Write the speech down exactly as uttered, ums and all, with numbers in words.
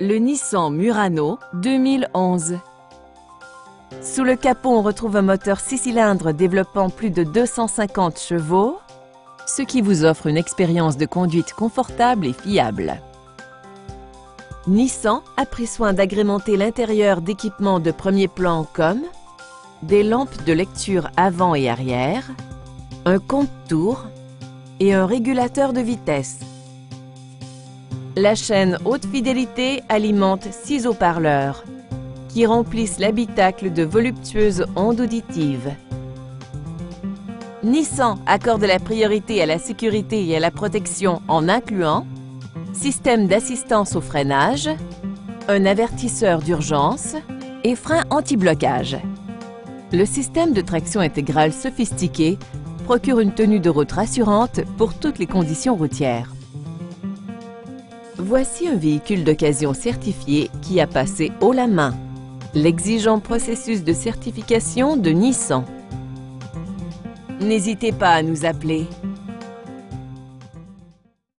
le Nissan Murano deux mille onze. Sous le capot, on retrouve un moteur six cylindres développant plus de deux cent cinquante chevaux, ce qui vous offre une expérience de conduite confortable et fiable. Nissan a pris soin d'agrémenter l'intérieur d'équipements de premier plan comme des lampes de lecture avant et arrière, un compte-tours et un régulateur de vitesse. La chaîne haute fidélité alimente six haut-parleurs qui remplissent l'habitacle de voluptueuses ondes auditives. Nissan accorde la priorité à la sécurité et à la protection en incluant système d'assistance au freinage, un avertisseur d'urgence et frein anti-blocage. Le système de traction intégrale sophistiqué procure une tenue de route rassurante pour toutes les conditions routières. Voici un véhicule d'occasion certifié qui a passé haut la main l'exigeant processus de certification de Nissan. N'hésitez pas à nous appeler.